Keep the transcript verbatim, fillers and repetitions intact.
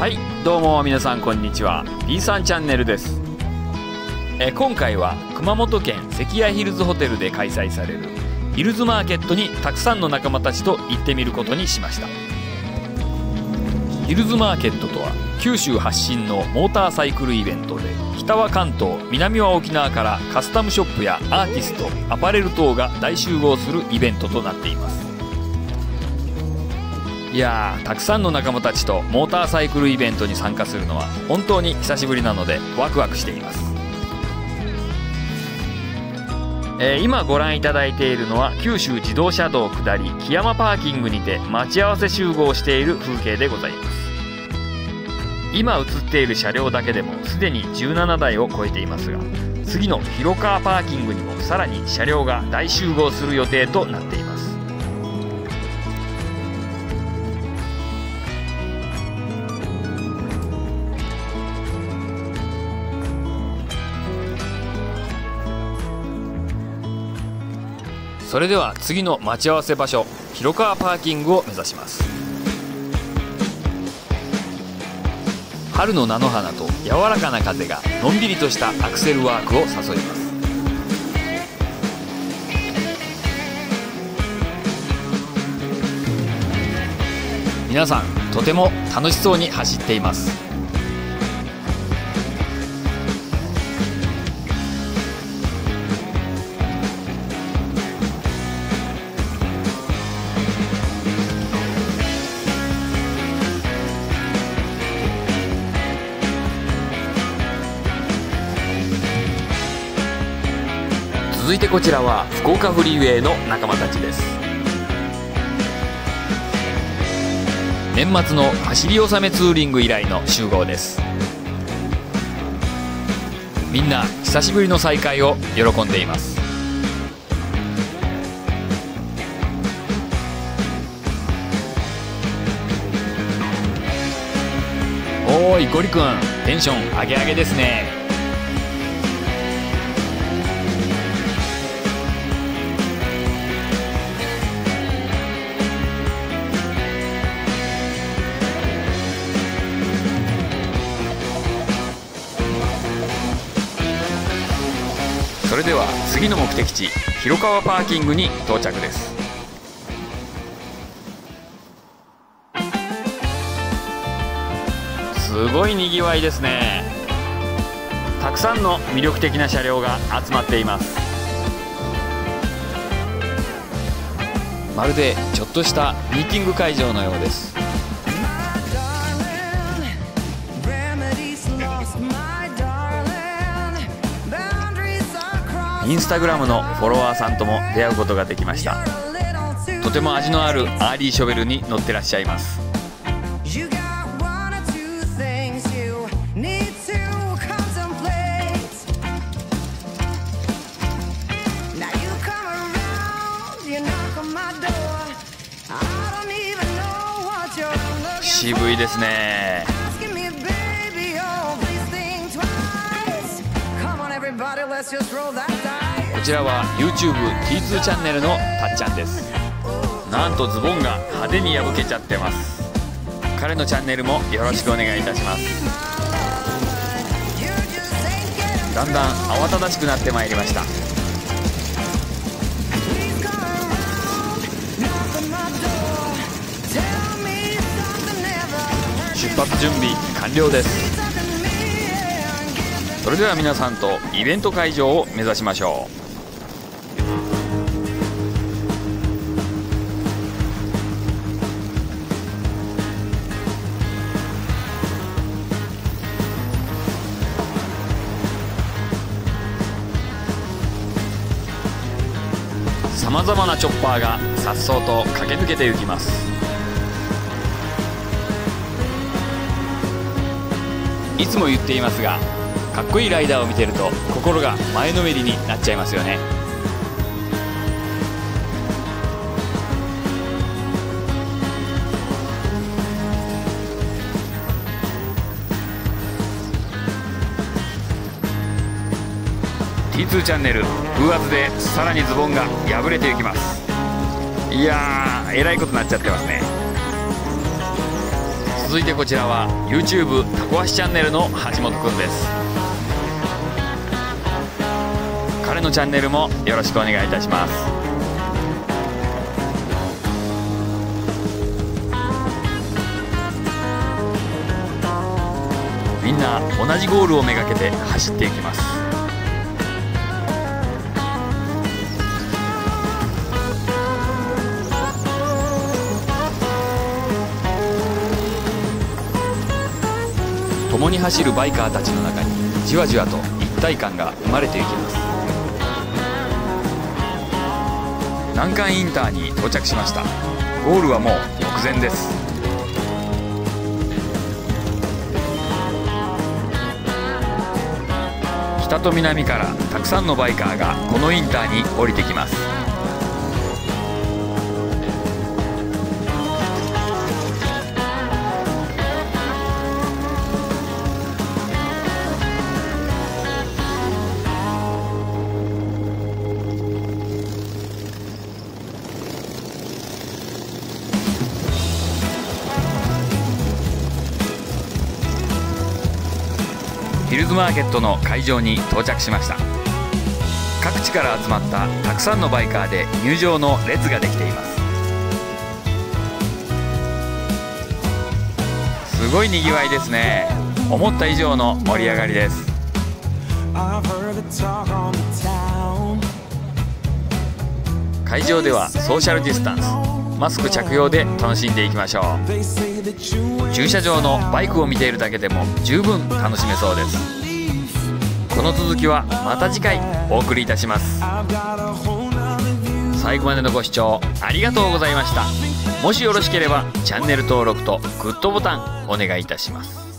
はいどうも皆さんこんにちは、 ピースリー チャンネルです。え今回は熊本県関谷ヒルズホテルで開催されるヒルズマーケットにたくさんの仲間たちと行ってみることにしました。ヒルズマーケットとは九州発信のモーターサイクルイベントで、北は関東、南は沖縄からカスタムショップやアーティスト、アパレル等が大集合するイベントとなっています。いやー、たくさんの仲間たちとモーターサイクルイベントに参加するのは本当に久しぶりなのでワクワクしています。えー、今ご覧いただいているのは九州自動車道下り木山パーキングにて待ち合わせ集合している風景でございます。今映っている車両だけでもすでにじゅうななだいを超えていますが、次の広川パーキングにもさらに車両が大集合する予定となっています。それでは次の待ち合わせ場所、広川パーキングを目指します。春の菜の花と柔らかな風がのんびりとしたアクセルワークを誘います。皆さんとても楽しそうに走っています。続いてこちらは福岡フリーウェイの仲間たちです。年末の走り納めツーリング以来の集合です。みんな久しぶりの再会を喜んでいます。おーいゴリくん、テンション上げ上げですね。それでは次の目的地、広川パーキングに到着です。すごいにぎわいですね。たくさんの魅力的な車両が集まっています。まるでちょっとしたミーティング会場のようです。インスタグラムのフォロワーさんとも出会うことができました。とても味のあるアーリーショベルに乗ってらっしゃいます。渋いですね。こちらは ユーチューブティーツー チャンネルのたっちゃんです。なんとズボンが派手に破けちゃってます。彼のチャンネルもよろしくお願いいたします。だんだん慌ただしくなってまいりました。出発準備完了です。それでは皆さんとイベント会場を目指しましょう。さまざまなチョッパーが颯爽と駆け抜けていきます。いつも言っていますが、かっこいいライダーを見てると心が前のめりになっちゃいますよね。ティーツー チャンネル、風圧でさらにズボンが破れていきます。いやー、えらいことになっちゃってますね。続いてこちらは YouTube タコ足チャンネルの橋本くんです。彼のチャンネルもよろしくお願いいたします。みんな同じゴールをめがけて走っていきます。共に走るバイカーたちの中にじわじわと一体感が生まれていきます。南関インターに到着しました。ゴールはもう目前です。北と南からたくさんのバイカーがこのインターに降りてきます。ヒルズマーケットの会場に到着しました。各地から集まったたくさんのバイカーで入場の列ができています。すごいにぎわいですね。思った以上の盛り上がりです。会場ではソーシャルディスタンス、マスク着用で楽しんでいきましょう。駐車場のバイクを見ているだけでも十分楽しめそうです。この続きはまた次回お送りいたします。最後までのご視聴ありがとうございました。もしよろしければチャンネル登録とグッドボタンお願いいたします。